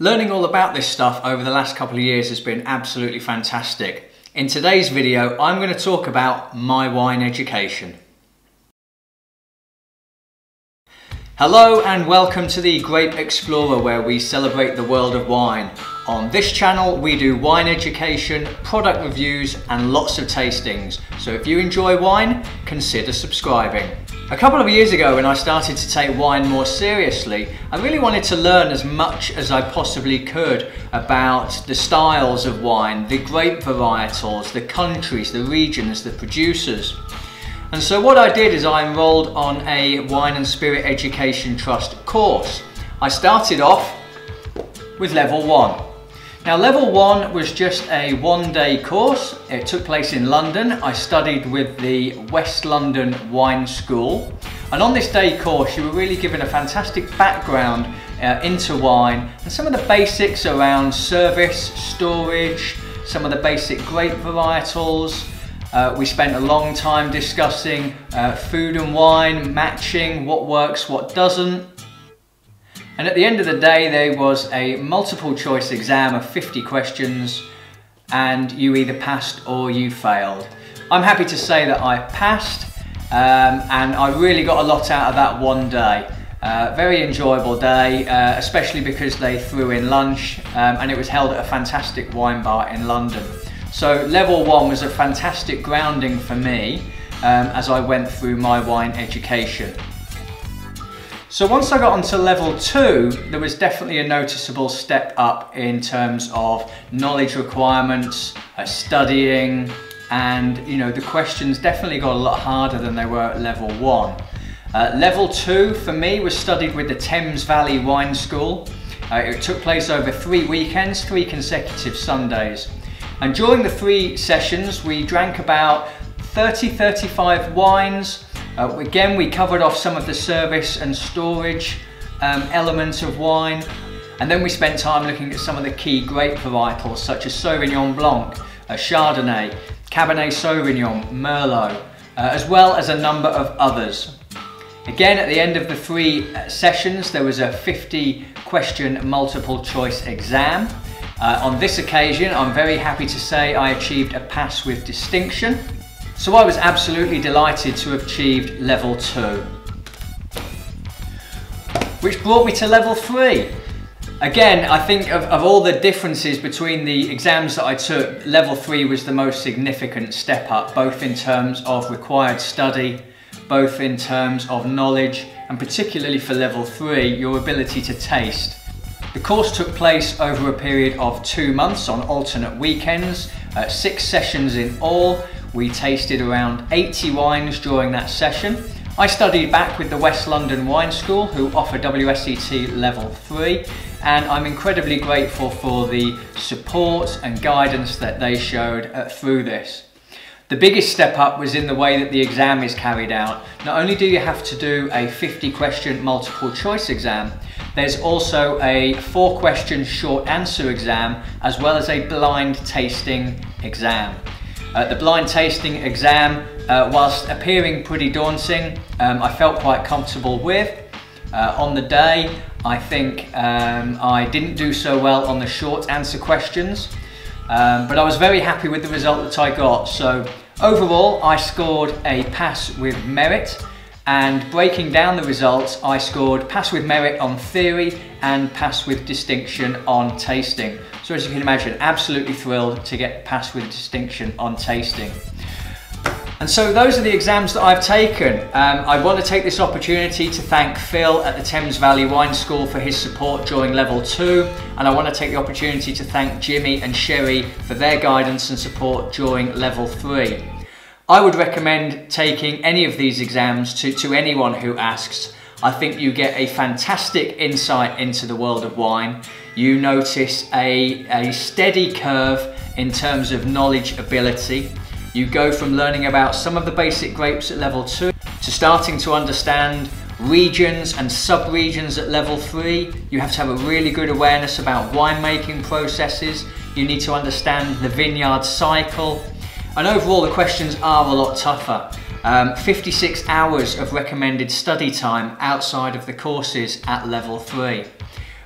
Learning all about this stuff over the last couple of years has been absolutely fantastic. In today's video, I'm going to talk about my wine education. Hello and welcome to the Grape Explorer, where we celebrate the world of wine. On this channel, we do wine education, product reviews, and lots of tastings. So if you enjoy wine, consider subscribing. A couple of years ago, when I started to take wine more seriously, I really wanted to learn as much as I possibly could about the styles of wine, the grape varietals, the countries, the regions, the producers. And so what I did is I enrolled on a Wine and Spirit Education Trust course. I started off with level one. Now, level one was just a one-day course. It took place in London. I studied with the West London Wine School. And on this day course, you were really given a fantastic background into wine and some of the basics around service, storage, some of the basic grape varietals. We spent a long time discussing food and wine, matching, what works, what doesn't. And at the end of the day, there was a multiple choice exam of 50 questions, and you either passed or you failed. I'm happy to say that I passed, and I really got a lot out of that one day. Very enjoyable day, especially because they threw in lunch, and it was held at a fantastic wine bar in London. So level one was a fantastic grounding for me as I went through my wine education. So once I got onto level two, there was definitely a noticeable step up in terms of knowledge requirements, studying, and the questions definitely got a lot harder than they were at level one. Level two for me was studied with the Thames Valley Wine School. It took place over 3 weekends, 3 consecutive Sundays. And during the 3 sessions, we drank about 30, 35 wines. Again, we covered off some of the service and storage elements of wine, and then we spent time looking at some of the key grape varietals such as Sauvignon Blanc, Chardonnay, Cabernet Sauvignon, Merlot, as well as a number of others. Again, at the end of the 3 sessions, there was a 50-question multiple choice exam. On this occasion, I'm very happy to say I achieved a pass with distinction. So I was absolutely delighted to have achieved level two. Which brought me to level three. Again, I think of all the differences between the exams that I took, level three was the most significant step up, both in terms of required study, both in terms of knowledge, and particularly for level three, your ability to taste. The course took place over a period of 2 months on alternate weekends, 6 sessions in all. We tasted around 80 wines during that session. I studied back with the West London Wine School, who offer WSET Level 3, and I'm incredibly grateful for the support and guidance that they showed through this. The biggest step up was in the way that the exam is carried out. Not only do you have to do a 50-question multiple choice exam, there's also a 4-question short answer exam, as well as a blind tasting exam. The blind tasting exam, whilst appearing pretty daunting, I felt quite comfortable with. On the day, I think I didn't do so well on the short answer questions, but I was very happy with the result that I got. So overall, I scored a pass with merit, and breaking down the results, I scored pass with merit on theory and pass with distinction on tasting. So as you can imagine, absolutely thrilled to get pass with distinction on tasting. And so those are the exams that I've taken. I want to take this opportunity to thank Phil at the Thames Valley Wine School for his support during level two. And I want to take the opportunity to thank Jimmy and Sherry for their guidance and support during level three. I would recommend taking any of these exams to anyone who asks. I think you get a fantastic insight into the world of wine. You notice a steady curve in terms of knowledge ability. You go from learning about some of the basic grapes at level two to starting to understand regions and sub-regions at level three. You have to have a really good awareness about winemaking processes. You need to understand the vineyard cycle. And overall, the questions are a lot tougher. 56 hours of recommended study time outside of the courses at level three.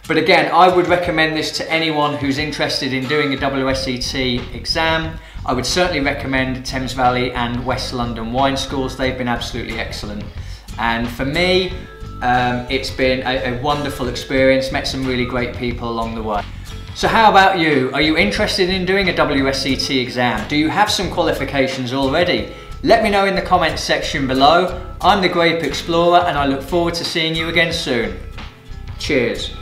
But again, I would recommend this to anyone who's interested in doing a WSET exam. I would certainly recommend Thames Valley and West London Wine Schools. They've been absolutely excellent. And for me, it's been a wonderful experience, met some really great people along the way. So how about you? Are you interested in doing a WSET exam? Do you have some qualifications already? Let me know in the comments section below. I'm the Grape Explorer and I look forward to seeing you again soon. Cheers.